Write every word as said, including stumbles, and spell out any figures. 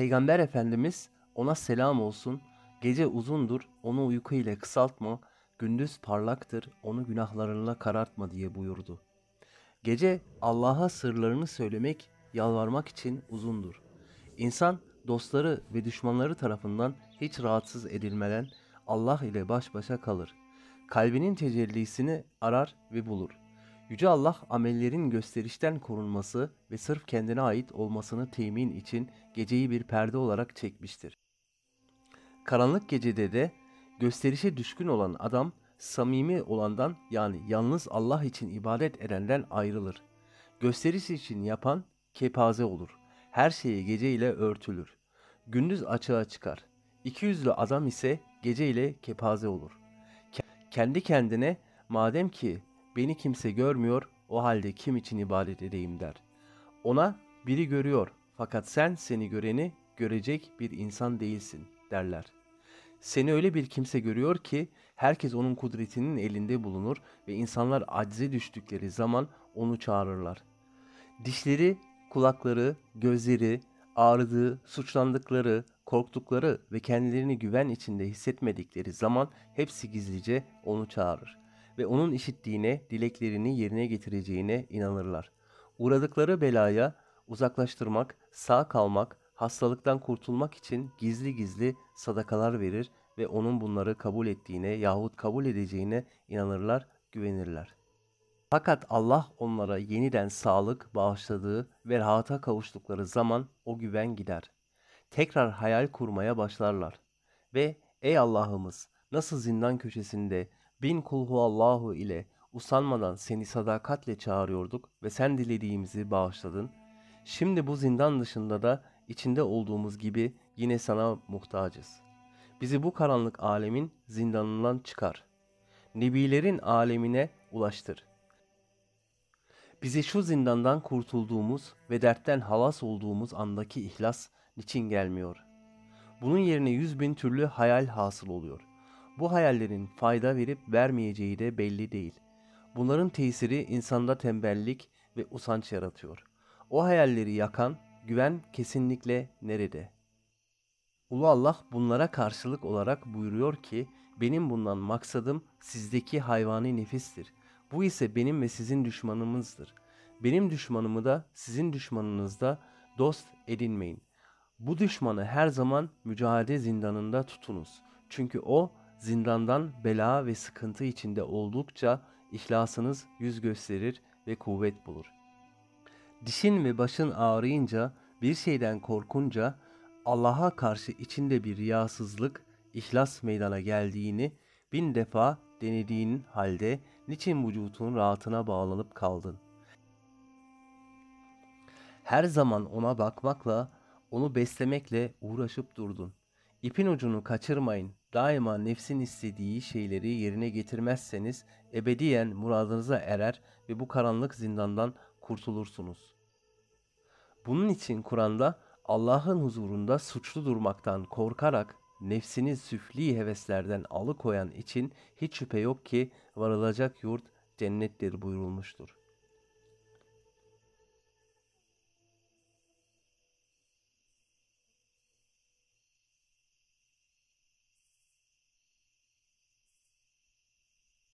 Peygamber Efendimiz ona selam olsun, gece uzundur onu uyku ile kısaltma, gündüz parlaktır onu günahlarıyla karartma diye buyurdu. Gece Allah'a sırlarını söylemek, yalvarmak için uzundur. İnsan dostları ve düşmanları tarafından hiç rahatsız edilmeden Allah ile baş başa kalır. Kalbinin tecellisini arar ve bulur. Yüce Allah amellerin gösterişten korunması ve sırf kendine ait olmasını temin için geceyi bir perde olarak çekmiştir. Karanlık gecede de gösterişe düşkün olan adam samimi olandan, yani yalnız Allah için ibadet edenden ayrılır. Gösteriş için yapan kepaze olur. Her şeyi geceyle örtülür. Gündüz açığa çıkar. İkiyüzlü adam ise geceyle kepaze olur. Kendi kendine, madem ki beni kimse görmüyor, o halde kim için ibadet edeyim der. Ona biri görüyor fakat sen seni göreni görecek bir insan değilsin derler. Seni öyle bir kimse görüyor ki herkes onun kudretinin elinde bulunur ve insanlar acize düştükleri zaman onu çağırırlar. Dişleri, kulakları, gözleri, ağrıdığı, suçlandıkları, korktukları ve kendilerini güven içinde hissetmedikleri zaman hepsi gizlice onu çağırır ve onun işittiğine, dileklerini yerine getireceğine inanırlar. Uğradıkları belaya uzaklaştırmak, sağ kalmak, hastalıktan kurtulmak için gizli gizli sadakalar verir ve onun bunları kabul ettiğine yahut kabul edeceğine inanırlar, güvenirler. Fakat Allah onlara yeniden sağlık bağışladığı ve rahata kavuştukları zaman o güven gider. Tekrar hayal kurmaya başlarlar ve ey Allah'ımız, nasıl zindan köşesinde bin kulhuallahu ile usanmadan seni sadakatle çağırıyorduk ve sen dilediğimizi bağışladın. Şimdi bu zindan dışında da içinde olduğumuz gibi yine sana muhtacız. Bizi bu karanlık alemin zindanından çıkar. Nebilerin alemine ulaştır. Bizi şu zindandan kurtulduğumuz ve dertten halas olduğumuz andaki ihlas niçin gelmiyor? Bunun yerine yüz bin türlü hayal hasıl oluyor. Bu hayallerin fayda verip vermeyeceği de belli değil. Bunların tesiri insanda tembellik ve usanç yaratıyor. O hayalleri yakan güven kesinlikle nerede? Ulu Allah bunlara karşılık olarak buyuruyor ki, benim bundan maksadım sizdeki hayvani nefistir. Bu ise benim ve sizin düşmanımızdır. Benim düşmanımı da sizin düşmanınızda dost edinmeyin. Bu düşmanı her zaman mücadele zindanında tutunuz. Çünkü o zindandan bela ve sıkıntı içinde oldukça ihlasınız yüz gösterir ve kuvvet bulur. Dişin ve başın ağrıyınca, bir şeyden korkunca, Allah'a karşı içinde bir riyasızlık, ihlas meydana geldiğini bin defa denediğin halde niçin vücutun rahatına bağlanıp kaldın? Her zaman ona bakmakla, onu beslemekle uğraşıp durdun. İpin ucunu kaçırmayın. Daima nefsin istediği şeyleri yerine getirmezseniz ebediyen muradınıza erer ve bu karanlık zindandan kurtulursunuz. Bunun için Kur'an'da Allah'ın huzurunda suçlu durmaktan korkarak nefsini süfli heveslerden alıkoyan için hiç şüphe yok ki varılacak yurt cennettir buyurulmuştur.